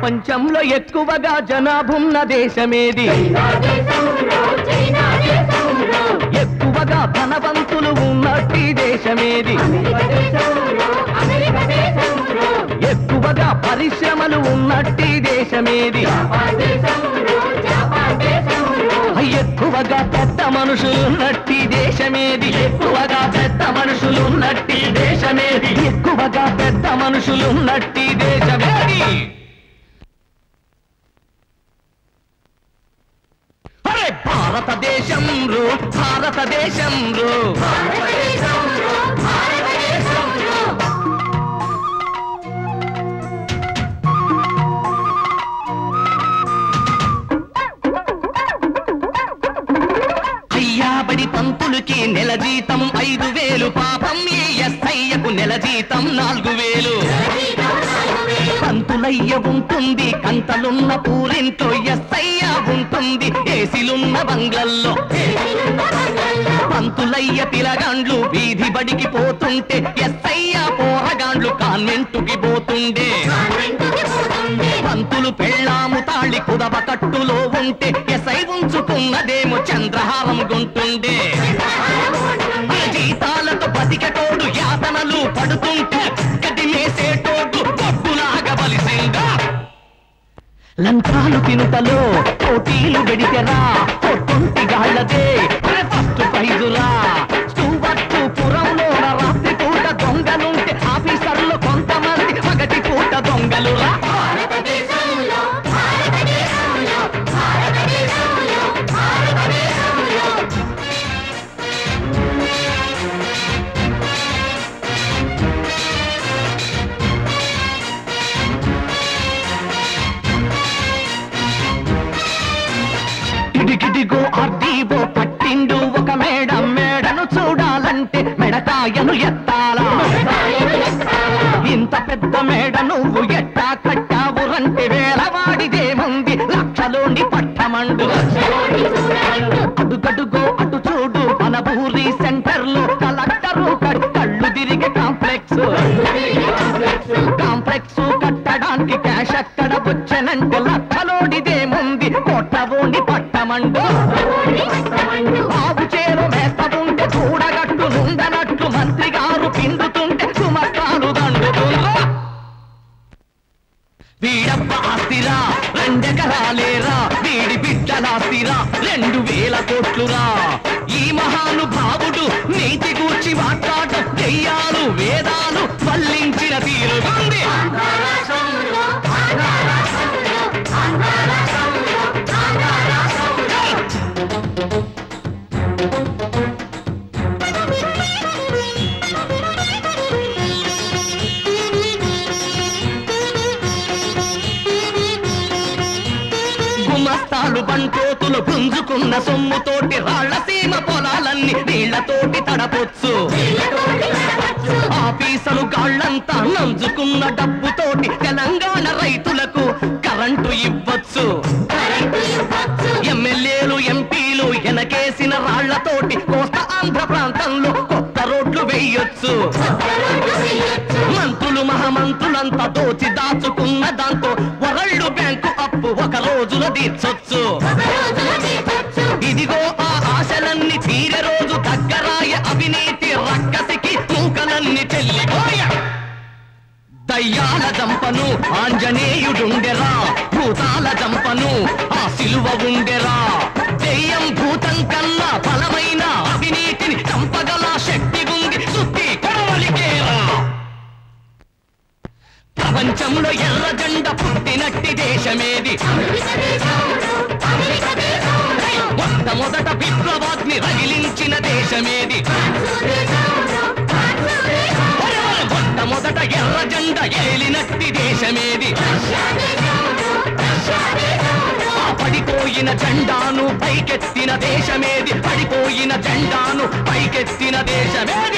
ప్రపంచంలో ఎక్కువగా జనాభున్న దేశమేది? ఎక్కువగా ధనవంతులు ఉన్నట్టి దేశమేది? ఎక్కువగా పరిశ్రమలు ఉన్నట్టి దేశమేది? ఎక్కువగా పెద్ద మనుషులున్నట్టి దేశమేది? ఎక్కువగా పెద్ద మనుషులున్నట్టి దేశమేది? ఎక్కువగా పెద్ద మనుషులున్నట్టి దేశమేది? అరే భారతదేశం రో భారతదేశం రో భారతదేశం రో భారతదేశం రో. బడి పంతులకి నెల జీతం 5000, పాపం ఈ ఎస్ఐకు నెల జీతం 4000. పంతులయ్య ఉంటుంది కంతలున్న పూరింట్లో, ఎస్ఐ ఉంటుంది ఏసీలున్న బంగ్లల్లో. పంతులయ్య పిలగాండ్లు వీధి బడికి పోతుంటే, ఎస్ఐ పోరగాండ్లు కాన్వెంటుకి పోతుండే. పంతులు పెళ్ళాము తాళి కుదవ కట్టులో ఉంటే, ఎస్ఐ ఉంచుకున్నదేమో చంద్రహారం గుంటుండే. జీతాలతో బతికటోడు యాతనలు పడుతుంటే, కదిలేసేటోడు డబ్బులాగా బలిసిందా? లంచాలు తినుటలో పోటీలు పెడితేరా, పొట్టుంటి గాళ్ళదే ఫస్ట్ ప్రైజులా. స్టూవర్టు పురంలో రాత్రి పూట దొంగలుంటే, ఆఫీసర్లు కొంతమంది పగటి పూట దొంగలురా. ఇదిగో ఆర్టీఓ పట్టిండు ఒక మేడ, మేడను చూడాలంటే మెడకాయను ఎత్తాలా. ఇంత పెద్ద మేడ నువ్వు ఎట్టా కట్టావు రంటే, వేలవాడిదేముంది లక్షలోని పట్టమండు. అడుగడుగో అటు చూడు మన ఊరి సెంటర్లో, కలెక్టరు కళ్ళు తిరిగే కాంప్లెక్స్. కాంప్లెక్స్ కట్టడానికి క్యాష్ అక్కడ వచ్చనంటే, లక్షలోనిదేముంది కోటలోని పట్టమండు. వీడప్ప ఆస్తిరా 2 ఎకరాలేరా, వీడి బిడ్డలాస్తిరా 2000 కోట్లురా. ఈ మహానుభావుడు నీతి గూర్చి మాట్లాడటం దెయ్యాలు వేదాలు వల్లించిన తీరు. బంటోతులు గుంజుకున్న సొమ్ముతోటి రాళ్ల సీమ పొలాలన్నీ నీళ్లతోటి తడపొచ్చు. ఆఫీసలు గాళ్లంతా నంజుకున్న డబ్బుతోటి తెలంగాణ రైతులకు కరెంటు ఇవ్వచ్చు. ఎమ్మెల్యేలు ఎంపీలు ఎనకేసిన రాళ్లతోటి కోస్తా ఆంధ్ర ప్రాంతంలో కొత్త రోడ్లు వేయొచ్చు. మంత్రులు మహామంత్రులంతా దోచి దాచుకున్న దాంతో వరల్డ్ బ్యాంకు అప్పు ఒక రోజుల తీర్చొచ్చు. ఇదిగో ఆ ఆశలన్నీ తీరే రోజు దగ్గరాయ, అవినీతి రక్కసికి తూకలన్నీ చెల్లిపోయ. దయ్యాల దంపను ఆంజనేయుడుండెరా, భూతాల దంపను ఆ సిలువ ఉండెరా. దెయ్యం భూతం కన్నా బలమైన అవినీతిని చంపగల శక్తి ఉంది సుత్తి కొడవలికేరా. ప్రపంచంలో ఎర్ర జెండ పుట్టినట్టి దేశమేది? మొట్టమొదట విప్లవాగ్ని రగిలించిన దేశమేది? మొదట ఎర్ర జెండ ఏలినట్టి దేశమేది? ఆ పడిపోయిన జెండాను పైకెత్తిన దేశమేది? పడిపోయిన జెండాను పైకెత్తిన దేశమేది?